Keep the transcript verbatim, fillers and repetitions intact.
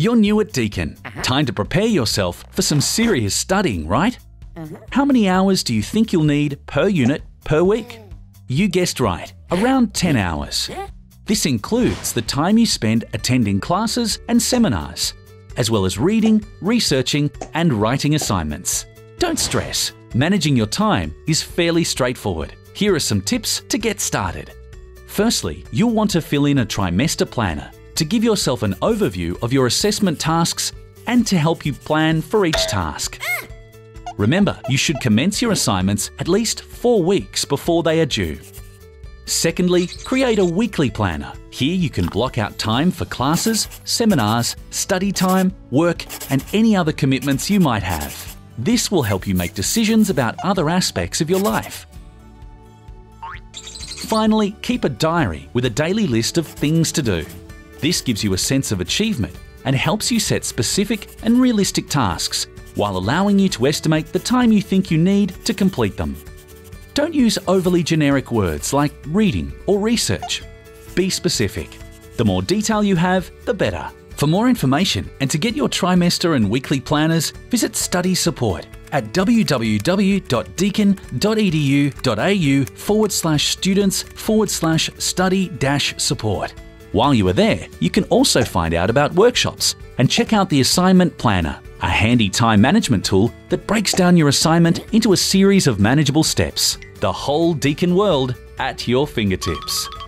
You're new at Deakin. Uh-huh. Time to prepare yourself for some serious studying, right? Uh-huh. How many hours do you think you'll need per unit per week? You guessed right, around ten hours. This includes the time you spend attending classes and seminars, as well as reading, researching, and writing assignments. Don't stress, managing your time is fairly straightforward. Here are some tips to get started. Firstly, you'll want to fill in a trimester planner to give yourself an overview of your assessment tasks and to help you plan for each task. Remember, you should commence your assignments at least four weeks before they are due. Secondly, create a weekly planner. Here you can block out time for classes, seminars, study time, work, and any other commitments you might have. This will help you make decisions about other aspects of your life. Finally, keep a diary with a daily list of things to do. This gives you a sense of achievement and helps you set specific and realistic tasks while allowing you to estimate the time you think you need to complete them. Don't use overly generic words like reading or research. Be specific. The more detail you have, the better. For more information and to get your trimester and weekly planners, visit Study Support at w w w dot deakin dot e d u dot a u forward slash students forward slash study dash support. While you are there, you can also find out about workshops and check out the Assignment Planner, a handy time management tool that breaks down your assignment into a series of manageable steps. The whole Deakin world at your fingertips.